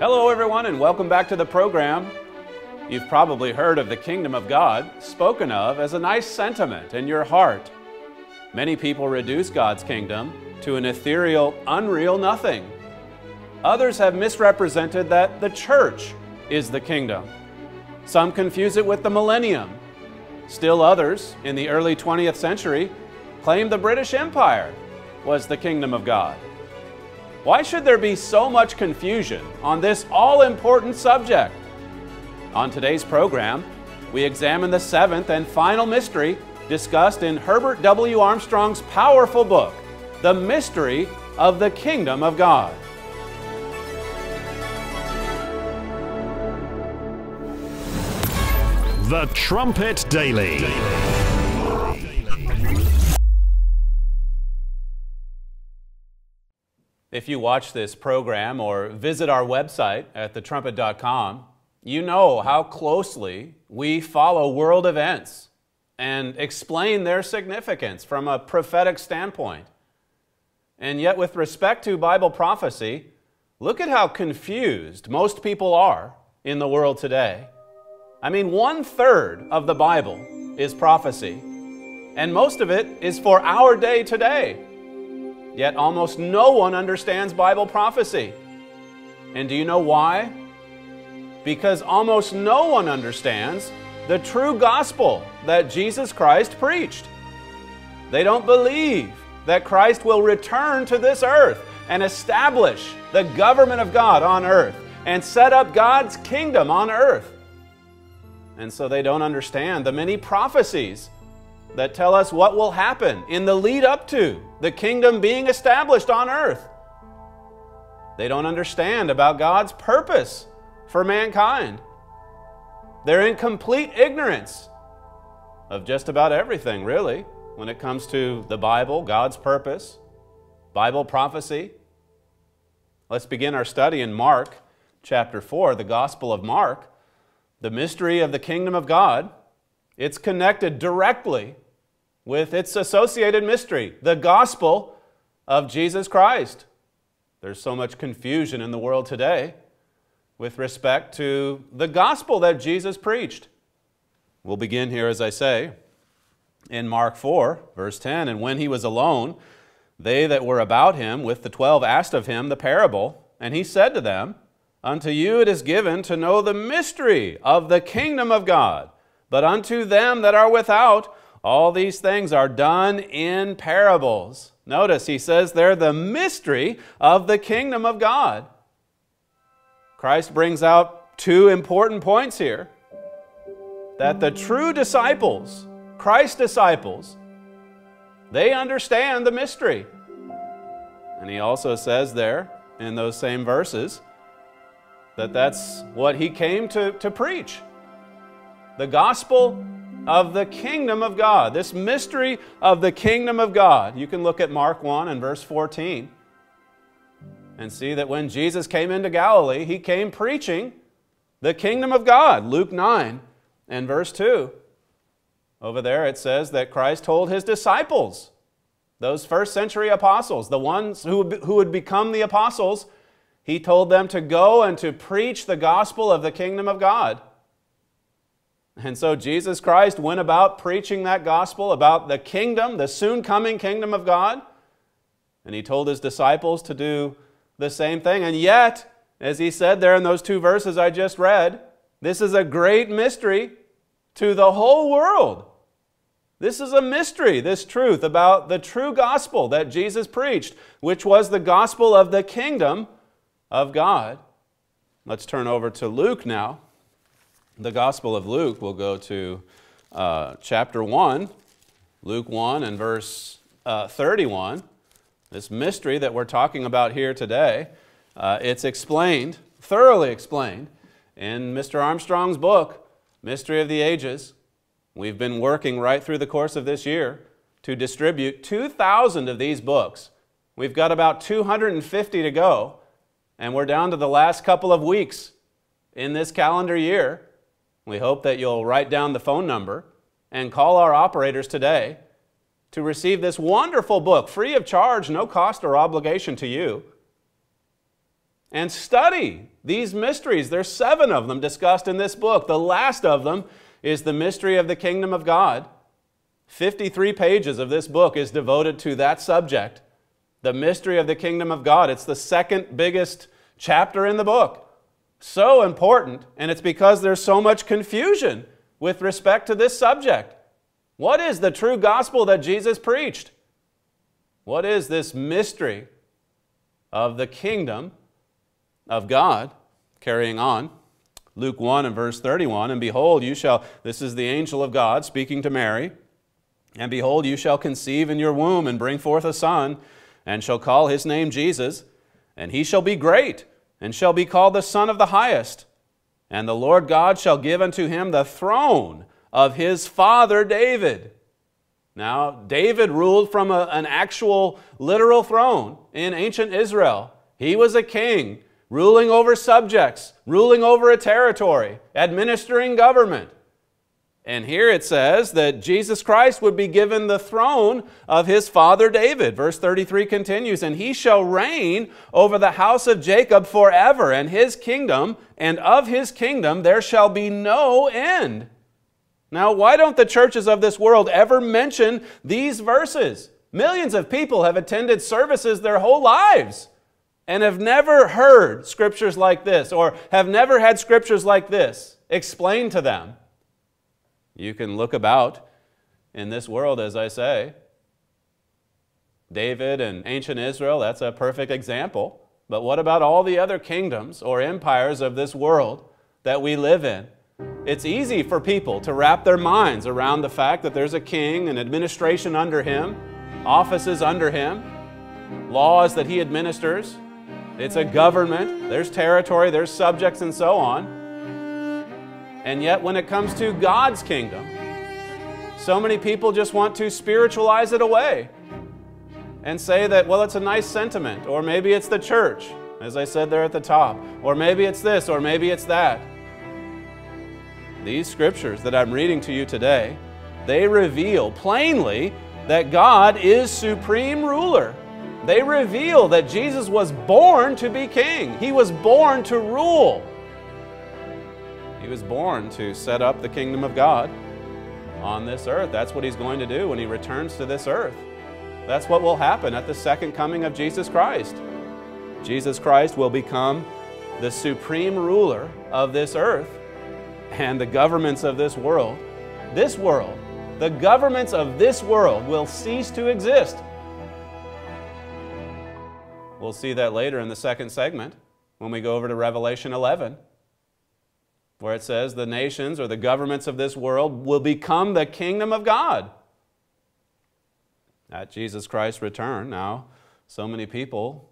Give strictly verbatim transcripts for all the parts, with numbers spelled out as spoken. Hello everyone and welcome back to the program. You've probably heard of the kingdom of God spoken of as a nice sentiment in your heart. Many people reduce God's kingdom to an ethereal, unreal nothing. Others have misrepresented that the church is the kingdom. Some confuse it with the millennium. Still others, in the early twentieth century, claim the British Empire was the kingdom of God. Why should there be so much confusion on this all-important subject? On today's program, we examine the seventh and final mystery discussed in Herbert W. Armstrong's powerful book, The Mystery of the Kingdom of God. The Trumpet Daily. If you watch this program or visit our website at the trumpet dot com, you know how closely we follow world events and explain their significance from a prophetic standpoint. And yet, with respect to Bible prophecy, look at how confused most people are in the world today. I mean, one-third of the Bible is prophecy, and most of it is for our day today. Yet almost no one understands Bible prophecy. And do you know why? Because almost no one understands the true gospel that Jesus Christ preached. They don't believe that Christ will return to this earth and establish the government of God on earth and set up God's kingdom on earth. And so they don't understand the many prophecies that tell us what will happen in the lead up to the kingdom being established on earth. They don't understand about God's purpose for mankind. They're in complete ignorance of just about everything, really, when it comes to the Bible, God's purpose, Bible prophecy. Let's begin our study in Mark chapter four, the Gospel of Mark, the mystery of the kingdom of God. It's connected directly with its associated mystery, the gospel of Jesus Christ. There's so much confusion in the world today with respect to the gospel that Jesus preached. We'll begin here, as I say, in Mark four, verse ten. And when he was alone, they that were about him with the twelve asked of him the parable, and he said to them, unto you it is given to know the mystery of the kingdom of God, but unto them that are without, all these things are done in parables. Notice he says they're the mystery of the kingdom of God. Christ brings out two important points here. That the true disciples, Christ's disciples, they understand the mystery. And he also says there in those same verses that that's what he came to, to preach. The gospel of the kingdom of God, this mystery of the kingdom of God. You can look at Mark one and verse fourteen and see that when Jesus came into Galilee, he came preaching the kingdom of God. Luke nine and verse two. Over there it says that Christ told his disciples, those first century apostles, the ones who, who would become the apostles, he told them to go and to preach the gospel of the kingdom of God. And so Jesus Christ went about preaching that gospel about the kingdom, the soon-coming kingdom of God. And he told his disciples to do the same thing. And yet, as he said there in those two verses I just read, this is a great mystery to the whole world. This is a mystery, this truth about the true gospel that Jesus preached, which was the gospel of the kingdom of God. Let's turn over to Luke now. The Gospel of Luke, we'll go to uh, chapter one, Luke one and verse uh, thirty-one. This mystery that we're talking about here today, uh, it's explained, thoroughly explained, in Mister Armstrong's book, Mystery of the Ages. We've been working right through the course of this year to distribute two thousand of these books. We've got about two hundred fifty to go, and we're down to the last couple of weeks in this calendar year. We hope that you'll write down the phone number and call our operators today to receive this wonderful book, free of charge, no cost or obligation to you. and study these mysteries. There's seven of them discussed in this book. The last of them is the mystery of the kingdom of God. fifty-three pages of this book is devoted to that subject, the mystery of the kingdom of God. It's the second biggest chapter in the book. So important, and it's because there's so much confusion with respect to this subject. What is the true gospel that Jesus preached? What is this mystery of the kingdom of God? Carrying on, Luke one and verse thirty-one, and behold, you shall, this is the angel of God speaking to Mary, and behold, you shall conceive in your womb and bring forth a son, and shall call his name Jesus, and he shall be great, and shall be called the Son of the Highest. And the Lord God shall give unto him the throne of his father David. Now, David ruled from a, an actual literal throne in ancient Israel. He was a king, ruling over subjects, ruling over a territory, administering government. And here it says that Jesus Christ would be given the throne of his father David. Verse thirty-three continues, and he shall reign over the house of Jacob forever, and his kingdom, and of his kingdom there shall be no end. Now, why don't the churches of this world ever mention these verses? Millions of people have attended services their whole lives and have never heard scriptures like this, or have never had scriptures like this explained to them. You can look about in this world, as I say. David and ancient Israel, that's a perfect example. But what about all the other kingdoms or empires of this world that we live in? It's easy for people to wrap their minds around the fact that there's a king, an administration under him, offices under him, laws that he administers. It's a government, there's territory, there's subjects, and so on. And yet, when it comes to God's kingdom, so many people just want to spiritualize it away and say that, well, it's a nice sentiment, or maybe it's the church, as I said there at the top, or maybe it's this, or maybe it's that. These scriptures that I'm reading to you today, they reveal plainly that God is supreme ruler. They reveal that Jesus was born to be king. He was born to rule. He was born to set up the kingdom of God on this earth. That's what he's going to do when he returns to this earth. That's what will happen at the second coming of Jesus Christ. Jesus Christ will become the supreme ruler of this earth and the governments of this world. This world, the governments of this world will cease to exist. We'll see that later in the second segment when we go over to Revelation eleven. Where it says the nations or the governments of this world will become the kingdom of God at Jesus Christ's return. Now, so many people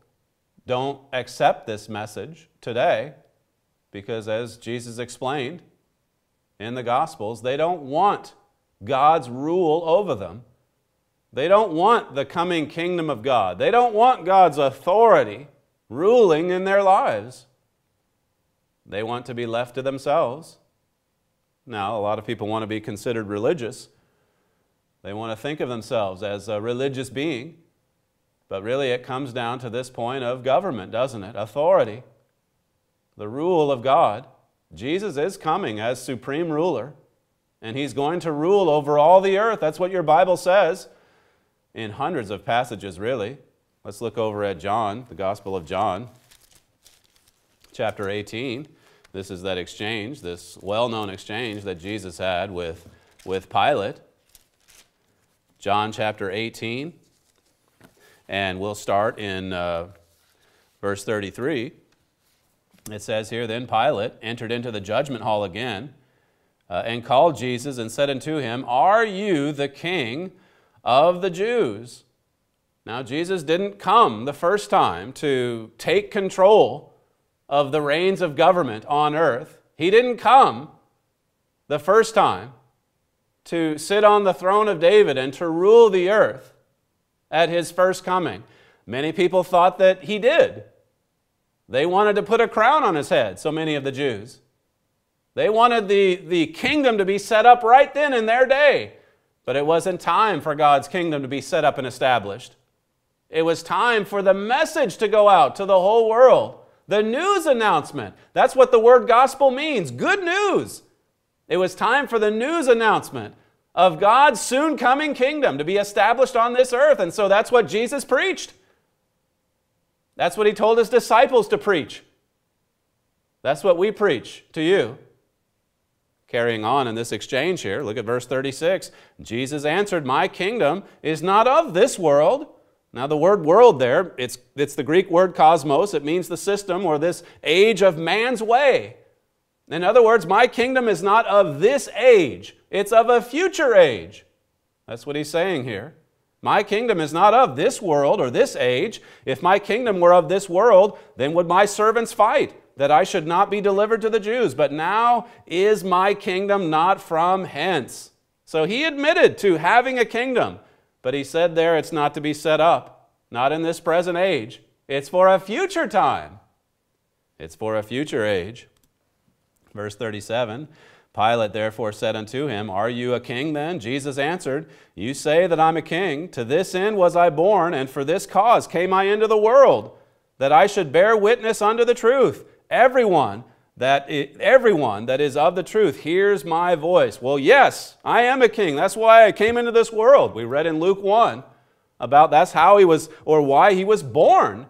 don't accept this message today because, as Jesus explained in the Gospels, they don't want God's rule over them. They don't want the coming kingdom of God. They don't want God's authority ruling in their lives. They want to be left to themselves. Now, a lot of people want to be considered religious. They want to think of themselves as a religious being. But really, it comes down to this point of government, doesn't it? Authority. The rule of God. Jesus is coming as supreme ruler, and he's going to rule over all the earth. That's what your Bible says in hundreds of passages, really. Let's look over at John, the Gospel of John. Chapter eighteen, this is that exchange, this well-known exchange that Jesus had with, with Pilate. John chapter eighteen, and we'll start in uh, verse thirty-three. It says here, then Pilate entered into the judgment hall again, uh, and called Jesus and said unto him, are you the king of the Jews? Now Jesus didn't come the first time to take control of the reins of government on earth. He didn't come the first time to sit on the throne of David and to rule the earth at his first coming. Many people thought that he did. They wanted to put a crown on his head, so many of the Jews. They wanted the, the kingdom to be set up right then in their day. But it wasn't time for God's kingdom to be set up and established. It was time for the message to go out to the whole world. The news announcement. That's what the word gospel means. Good news. It was time for the news announcement of God's soon coming kingdom to be established on this earth. And so that's what Jesus preached. That's what he told his disciples to preach. That's what we preach to you. Carrying on in this exchange here, look at verse thirty-six. Jesus answered, "My kingdom is not of this world." Now the word world there, it's, it's the Greek word cosmos. It means the system or this age of man's way. In other words, my kingdom is not of this age. It's of a future age. That's what he's saying here. My kingdom is not of this world or this age. If my kingdom were of this world, then would my servants fight, that I should not be delivered to the Jews. But now is my kingdom not from hence. So he admitted to having a kingdom, but he said there it's not to be set up, not in this present age. It's for a future time. It's for a future age. Verse thirty-seven, Pilate therefore said unto him, "Are you a king then?" Jesus answered, "You say that I'm a king. To this end was I born, and for this cause came I into the world, that I should bear witness unto the truth. Everyone that, is, everyone that is of the truth hears my voice." Well, yes, I am a king. That's why I came into this world. We read in Luke one about that's how he was, or why he was born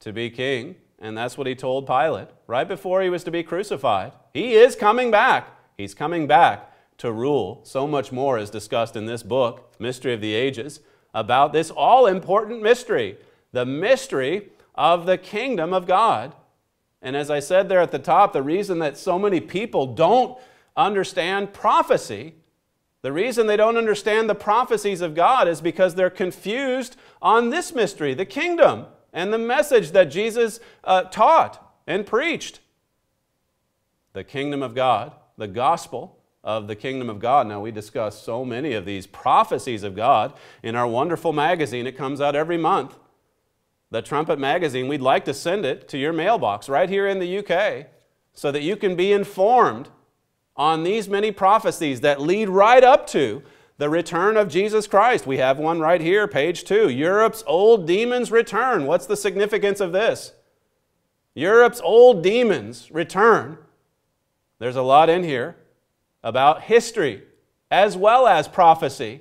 to be king. And that's what he told Pilate right before he was to be crucified. He is coming back. He's coming back to rule. So much more is discussed in this book, Mystery of the Ages, about this all-important mystery, the mystery of the kingdom of God. And as I said there at the top, the reason that so many people don't understand prophecy, the reason they don't understand the prophecies of God is because they're confused on this mystery, the kingdom, and the message that Jesus uh, taught and preached. The kingdom of God, the gospel of the kingdom of God. Now we discuss so many of these prophecies of God in our wonderful magazine. It comes out every month. The Trumpet Magazine, we'd like to send it to your mailbox right here in the U K so that you can be informed on these many prophecies that lead right up to the return of Jesus Christ. We have one right here, page two. Europe's old demons return. What's the significance of this? Europe's old demons return. There's a lot in here about history as well as prophecy.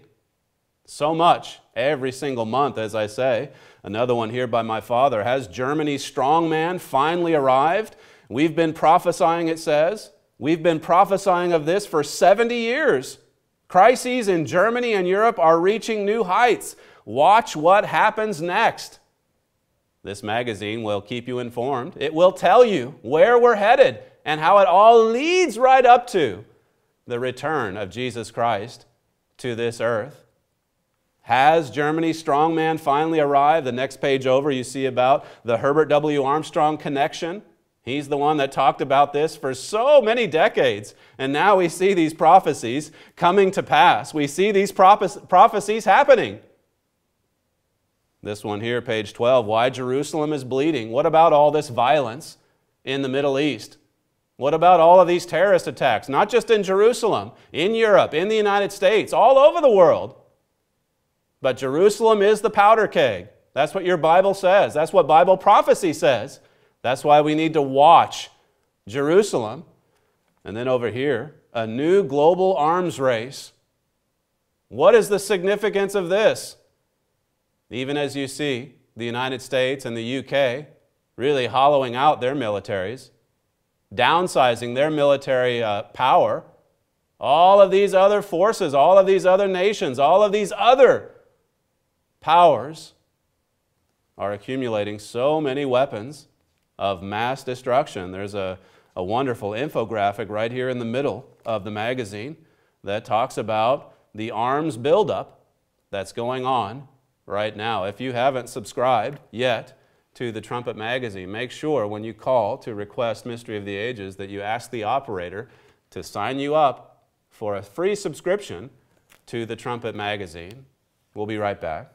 So much every single month, as I say. Another one here by my father. Has Germany's strongman finally arrived? We've been prophesying, it says. We've been prophesying of this for seventy years. Crises in Germany and Europe are reaching new heights. Watch what happens next. This magazine will keep you informed. It will tell you where we're headed and how it all leads right up to the return of Jesus Christ to this earth. Has Germany's strongman finally arrived? The next page over, you see about the Herbert W. Armstrong connection. He's the one that talked about this for so many decades. And now we see these prophecies coming to pass. We see these prophe- prophecies happening. This one here, page twelve, why Jerusalem is bleeding. What about all this violence in the Middle East? What about all of these terrorist attacks? Not just in Jerusalem, in Europe, in the United States, all over the world. But Jerusalem is the powder keg. That's what your Bible says. That's what Bible prophecy says. That's why we need to watch Jerusalem. And then over here, a new global arms race. What is the significance of this? Even as you see the United States and the U K really hollowing out their militaries, downsizing their military uh, power, all of these other forces, all of these other nations, all of these other powers are accumulating so many weapons of mass destruction. There's a, a wonderful infographic right here in the middle of the magazine that talks about the arms buildup that's going on right now. If you haven't subscribed yet to the Trumpet Magazine, make sure when you call to request Mystery of the Ages that you ask the operator to sign you up for a free subscription to the Trumpet Magazine. We'll be right back.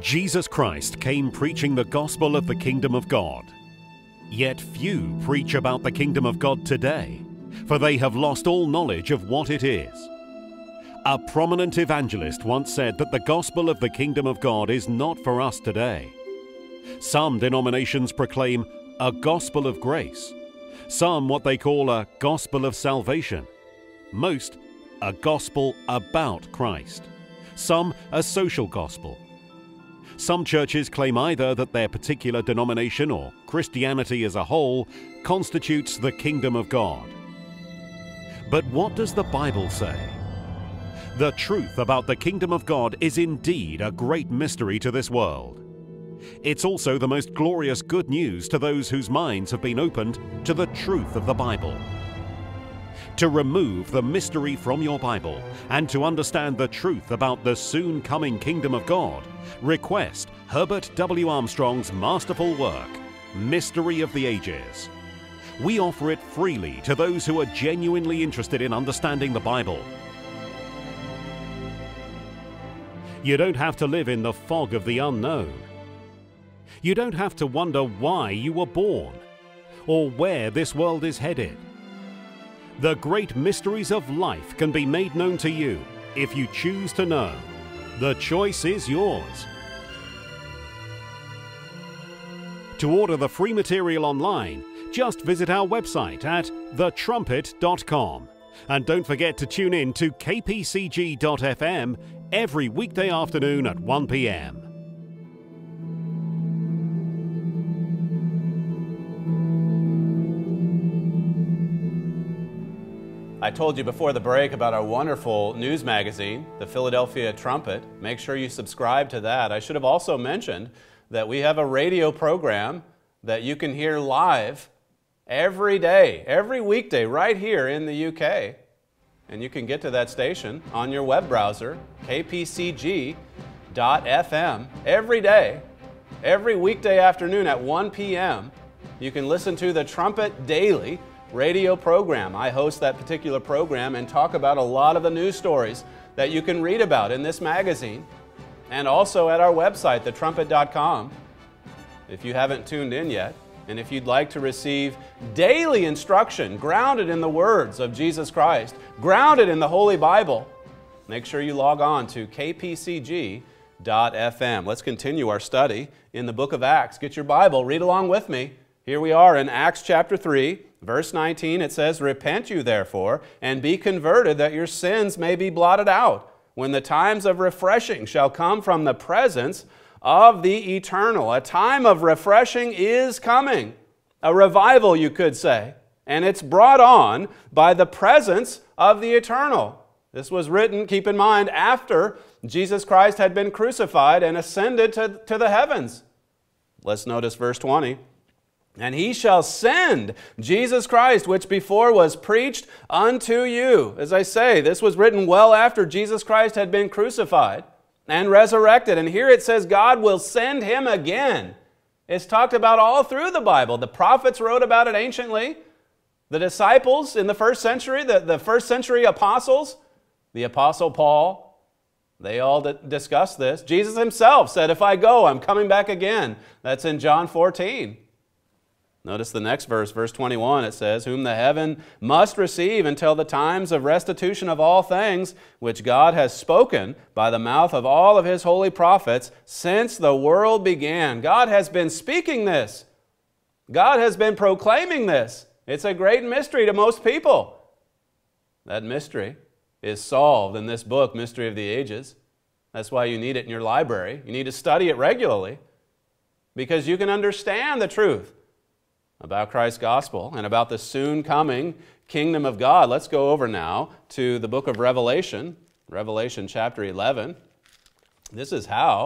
Jesus Christ came preaching the gospel of the kingdom of God. Yet few preach about the kingdom of God today, for they have lost all knowledge of what it is. A prominent evangelist once said that the gospel of the kingdom of God is not for us today. Some denominations proclaim a gospel of grace, some what they call a gospel of salvation, most a gospel about Christ, some a social gospel. Some churches claim either that their particular denomination or Christianity as a whole constitutes the kingdom of God. But what does the Bible say? The truth about the kingdom of God is indeed a great mystery to this world. It's also the most glorious good news to those whose minds have been opened to the truth of the Bible. To remove the mystery from your Bible and to understand the truth about the soon coming kingdom of God, request Herbert W. Armstrong's masterful work, Mystery of the Ages. We offer it freely to those who are genuinely interested in understanding the Bible. You don't have to live in the fog of the unknown. You don't have to wonder why you were born or where this world is headed. The great mysteries of life can be made known to you if you choose to know. The choice is yours. To order the free material online, just visit our website at the trumpet dot com. And don't forget to tune in to k p c g dot f m every weekday afternoon at one p m I told you before the break about our wonderful news magazine, The Philadelphia Trumpet. Make sure you subscribe to that. I should have also mentioned that we have a radio program that you can hear live every day, every weekday, right here in the U K. And you can get to that station on your web browser, k p c g dot f m, every day, every weekday afternoon at one p m You can listen to The Trumpet Daily radio program. I host that particular program and talk about a lot of the news stories that you can read about in this magazine and also at our website, the trumpet dot com, if you haven't tuned in yet. And if you'd like to receive daily instruction grounded in the words of Jesus Christ, grounded in the Holy Bible, make sure you log on to k p c g dot f m. Let's continue our study in the book of Acts. Get your Bible, read along with me. Here we are in Acts chapter three, verse nineteen. It says, "Repent you therefore, and be converted, that your sins may be blotted out, when the times of refreshing shall come from the presence of the eternal." A time of refreshing is coming. A revival, you could say. And it's brought on by the presence of the eternal. This was written, keep in mind, after Jesus Christ had been crucified and ascended to, to the heavens. Let's notice verse twenty. "And he shall send Jesus Christ, which before was preached unto you." As I say, this was written well after Jesus Christ had been crucified and resurrected. And here it says God will send him again. It's talked about all through the Bible. The prophets wrote about it anciently. The disciples in the first century, the, the first century apostles, the Apostle Paul, they all discussed this. Jesus himself said, "If I go, I'm coming back again." That's in John fourteen. Notice the next verse, verse twenty-one, it says, "Whom the heaven must receive until the times of restitution of all things, which God has spoken by the mouth of all of his holy prophets since the world began." God has been speaking this. God has been proclaiming this. It's a great mystery to most people. That mystery is solved in this book, Mystery of the Ages. That's why you need it in your library. You need to study it regularly because you can understand the truth about Christ's gospel and about the soon coming kingdom of God. Let's go over now to the book of Revelation, Revelation chapter eleven. This is how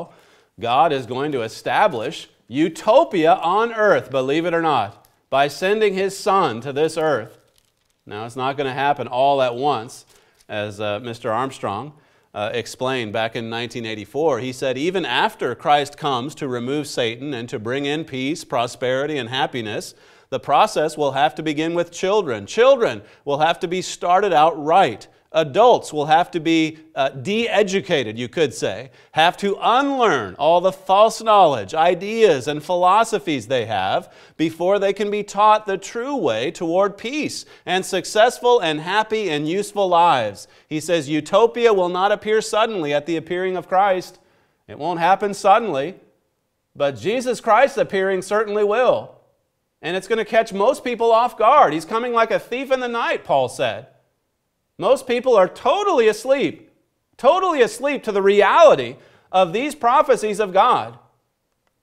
God is going to establish utopia on earth, believe it or not, by sending his son to this earth. Now, it's not going to happen all at once, as uh, Mister Armstrong uh, explained back in nineteen eighty-four. He said, even after Christ comes to remove Satan and to bring in peace, prosperity, and happiness, the process will have to begin with children. Children will have to be started out right, Adults will have to be uh, de-educated, you could say, have to unlearn all the false knowledge, ideas, and philosophies they have before they can be taught the true way toward peace and successful and happy and useful lives. He says utopia will not appear suddenly at the appearing of Christ. It won't happen suddenly, but Jesus Christ appearing certainly will. And it's going to catch most people off guard. He's coming like a thief in the night, Paul said. Most people are totally asleep, totally asleep to the reality of these prophecies of God.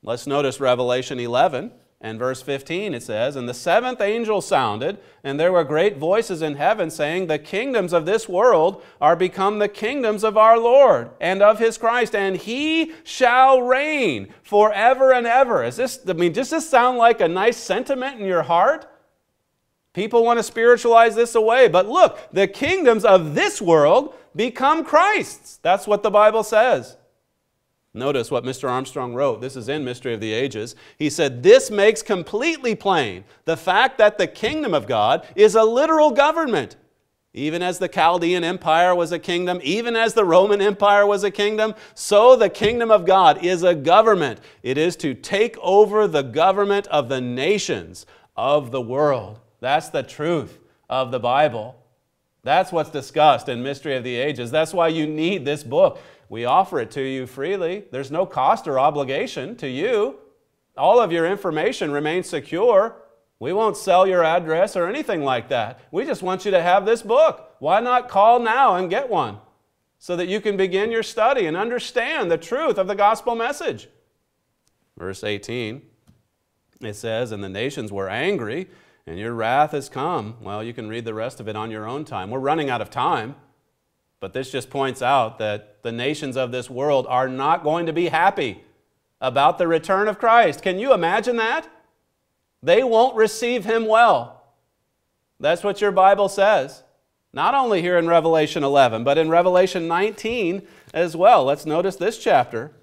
Let's notice Revelation eleven and verse fifteen. It says, "And the seventh angel sounded, and there were great voices in heaven, saying, The kingdoms of this world are become the kingdoms of our Lord and of His Christ, and He shall reign forever and ever." Is this, I mean, does this sound like a nice sentiment in your heart? People want to spiritualize this away, but look, the kingdoms of this world become Christ's. That's what the Bible says. Notice what Mister Armstrong wrote. This is in Mystery of the Ages. He said, "This makes completely plain the fact that the kingdom of God is a literal government. Even as the Chaldean Empire was a kingdom, even as the Roman Empire was a kingdom, so the kingdom of God is a government. It is to take over the government of the nations of the world." That's the truth of the Bible. That's what's discussed in Mystery of the Ages. That's why you need this book. We offer it to you freely. There's no cost or obligation to you. All of your information remains secure. We won't sell your address or anything like that. We just want you to have this book. Why not call now and get one so that you can begin your study and understand the truth of the gospel message? Verse eighteen, it says, "And the nations were angry, and your wrath has come." Well, you can read the rest of it on your own time. We're running out of time, but this just points out that the nations of this world are not going to be happy about the return of Christ. Can you imagine that? They won't receive Him well. That's what your Bible says. Not only here in Revelation eleven, but in Revelation nineteen as well. Let's notice this chapter.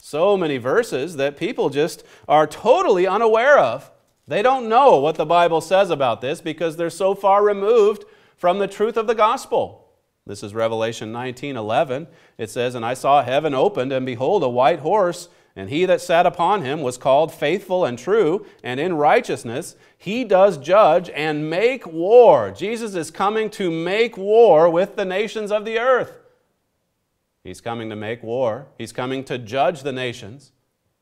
So many verses that people just are totally unaware of. They don't know what the Bible says about this because they're so far removed from the truth of the gospel. This is Revelation nineteen eleven. It says, "And I saw heaven opened, and behold, a white horse, and he that sat upon him was called Faithful and True, and in righteousness he does judge and make war." Jesus is coming to make war with the nations of the earth. He's coming to make war. He's coming to judge the nations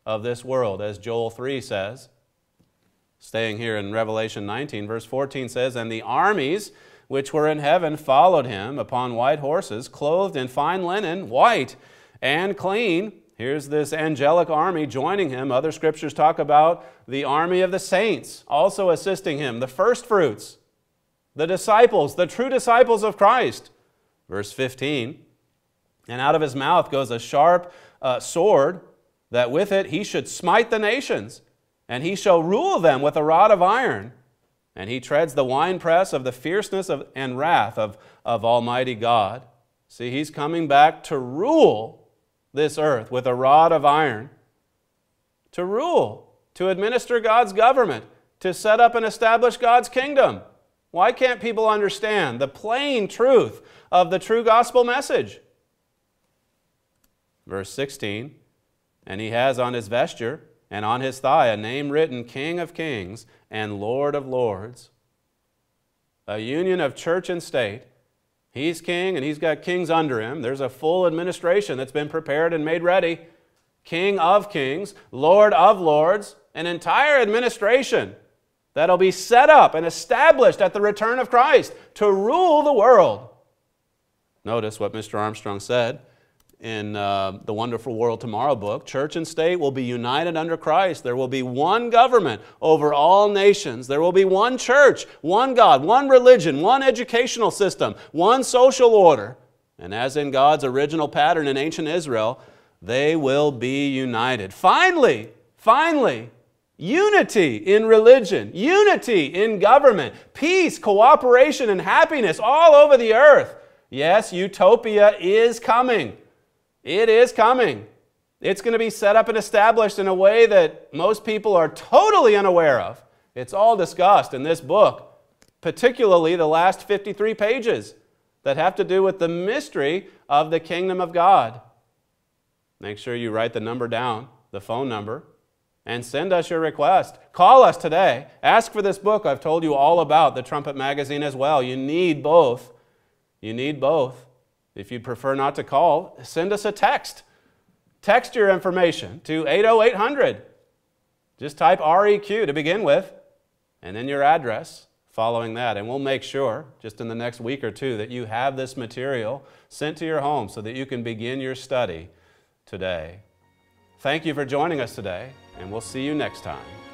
of this world, as Joel three says. Staying here in Revelation nineteen, verse fourteen says, "And the armies which were in heaven followed him upon white horses, clothed in fine linen, white and clean." Here's this angelic army joining him. Other scriptures talk about the army of the saints also assisting him, the first fruits, the disciples, the true disciples of Christ. Verse fifteen, "And out of his mouth goes a sharp uh, sword, that with it he should smite the nations. And he shall rule them with a rod of iron. And he treads the winepress of the fierceness of, and wrath of, of Almighty God." See, he's coming back to rule this earth with a rod of iron. To rule, to administer God's government, to set up and establish God's kingdom. Why can't people understand the plain truth of the true gospel message? Verse sixteen, "And he has on his vesture and on his thigh a name written, King of Kings and Lord of Lords." A union of church and state. He's king and he's got kings under him. There's a full administration that's been prepared and made ready. King of Kings, Lord of Lords, an entire administration that'll be set up and established at the return of Christ to rule the world. Notice what Mister Armstrong said in uh, the Wonderful World Tomorrow book. Church and state will be united under Christ. There will be one government over all nations. There will be one church, one God, one religion, one educational system, one social order. And as in God's original pattern in ancient Israel, they will be united. Finally, finally, unity in religion, unity in government, peace, cooperation, and happiness all over the earth. Yes, utopia is coming. It is coming. It's going to be set up and established in a way that most people are totally unaware of. It's all discussed in this book, particularly the last fifty-three pages. that have to do with the mystery of the kingdom of God. Make sure you write the number down, the phone number, and send us your request. Call us today. Ask for this book I've told you all about, The Trumpet Magazine as well. You need both. You need both. If you'd prefer not to call, send us a text. Text your information to eight oh eight hundred. Just type R E Q to begin with, and then your address following that. And we'll make sure, just in the next week or two, that you have this material sent to your home so that you can begin your study today. Thank you for joining us today, and we'll see you next time.